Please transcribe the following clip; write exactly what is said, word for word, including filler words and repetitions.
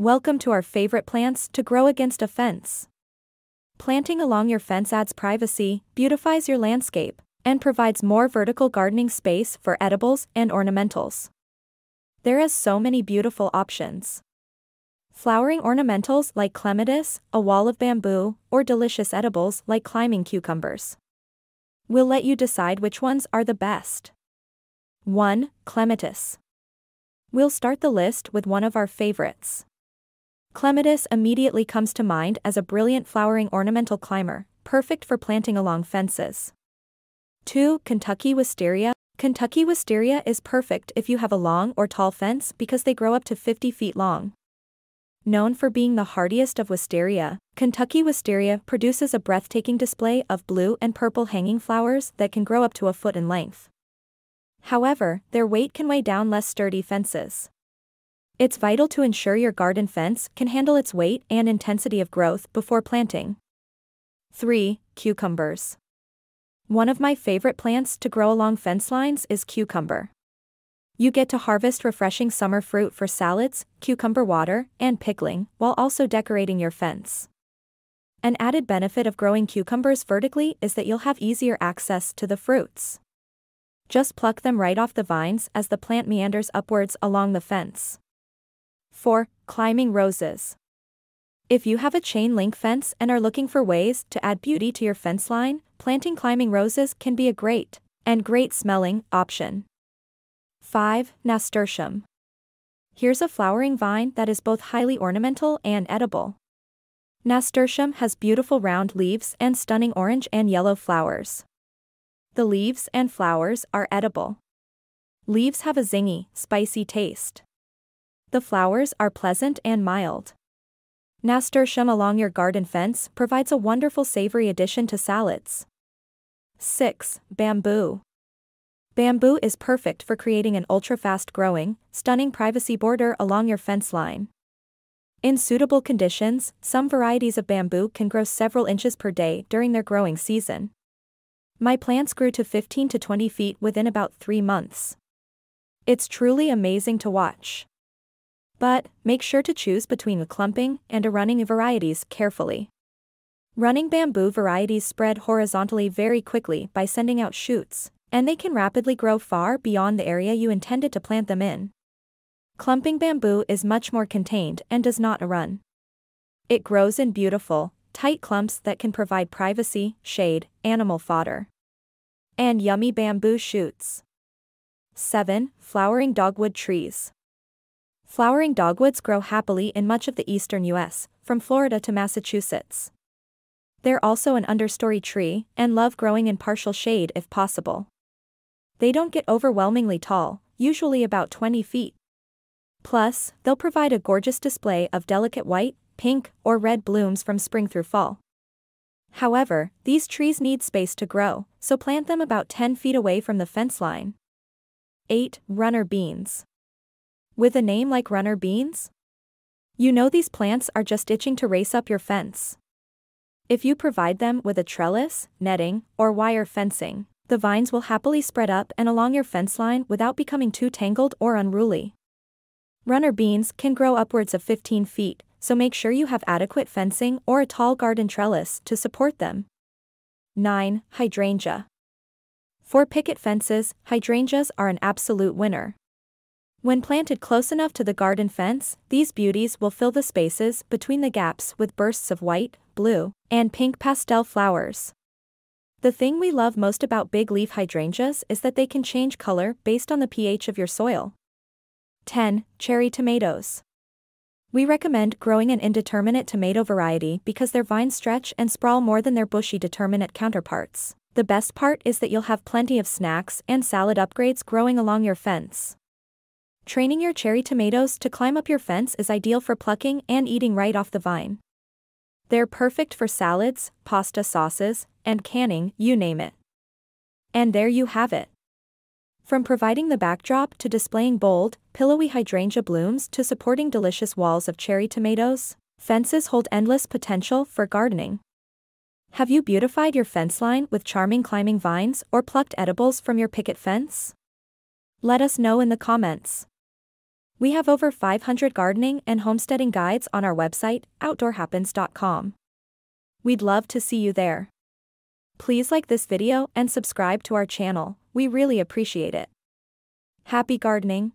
Welcome to our favorite plants to grow against a fence. Planting along your fence adds privacy, beautifies your landscape, and provides more vertical gardening space for edibles and ornamentals. There are so many beautiful options. Flowering ornamentals like clematis, a wall of bamboo, or delicious edibles like climbing cucumbers. We'll let you decide which ones are the best. one. Clematis. We'll start the list with one of our favorites. Clematis immediately comes to mind as a brilliant flowering ornamental climber, perfect for planting along fences. two. Kentucky wisteria. Kentucky wisteria is perfect if you have a long or tall fence because they grow up to fifty feet long. Known for being the hardiest of wisteria, Kentucky wisteria produces a breathtaking display of blue and purple hanging flowers that can grow up to a foot in length. However, their weight can weigh down less sturdy fences. It's vital to ensure your garden fence can handle its weight and intensity of growth before planting. three. Cucumbers. One of my favorite plants to grow along fence lines is cucumber. You get to harvest refreshing summer fruit for salads, cucumber water, and pickling, while also decorating your fence. An added benefit of growing cucumbers vertically is that you'll have easier access to the fruits. Just pluck them right off the vines as the plant meanders upwards along the fence. four. Climbing roses. If you have a chain link fence and are looking for ways to add beauty to your fence line, planting climbing roses can be a great, and great smelling, option. five. Nasturtium. Here's a flowering vine that is both highly ornamental and edible. Nasturtium has beautiful round leaves and stunning orange and yellow flowers. The leaves and flowers are edible. Leaves have a zingy, spicy taste. The flowers are pleasant and mild. Nasturtium along your garden fence provides a wonderful savory addition to salads. six. Bamboo. Bamboo is perfect for creating an ultra-fast growing, stunning privacy border along your fence line. In suitable conditions, some varieties of bamboo can grow several inches per day during their growing season. My plants grew to fifteen to twenty feet within about three months. It's truly amazing to watch. But, make sure to choose between a clumping and a running varieties carefully. Running bamboo varieties spread horizontally very quickly by sending out shoots, and they can rapidly grow far beyond the area you intended to plant them in. Clumping bamboo is much more contained and does not run. It grows in beautiful, tight clumps that can provide privacy, shade, animal fodder, and yummy bamboo shoots. seven. Flowering dogwood trees. Flowering dogwoods grow happily in much of the eastern U S, from Florida to Massachusetts. They're also an understory tree and love growing in partial shade if possible. They don't get overwhelmingly tall, usually about twenty feet. Plus, they'll provide a gorgeous display of delicate white, pink, or red blooms from spring through fall. However, these trees need space to grow, so plant them about ten feet away from the fence line. eight. Runner beans. With a name like runner beans? You know these plants are just itching to race up your fence. If you provide them with a trellis, netting, or wire fencing, the vines will happily spread up and along your fence line without becoming too tangled or unruly. Runner beans can grow upwards of fifteen feet, so make sure you have adequate fencing or a tall garden trellis to support them. nine. Hydrangea. For picket fences, hydrangeas are an absolute winner. When planted close enough to the garden fence, these beauties will fill the spaces between the gaps with bursts of white, blue, and pink pastel flowers. The thing we love most about big leaf hydrangeas is that they can change color based on the pH of your soil. ten. Cherry tomatoes. We recommend growing an indeterminate tomato variety because their vines stretch and sprawl more than their bushy determinate counterparts. The best part is that you'll have plenty of snacks and salad upgrades growing along your fence. Training your cherry tomatoes to climb up your fence is ideal for plucking and eating right off the vine. They're perfect for salads, pasta sauces, and canning, you name it. And there you have it. From providing the backdrop to displaying bold, pillowy hydrangea blooms to supporting delicious walls of cherry tomatoes, fences hold endless potential for gardening. Have you beautified your fence line with charming climbing vines or plucked edibles from your picket fence? Let us know in the comments. We have over five hundred gardening and homesteading guides on our website, outdoor happens dot com. We'd love to see you there. Please like this video and subscribe to our channel, we really appreciate it. Happy gardening!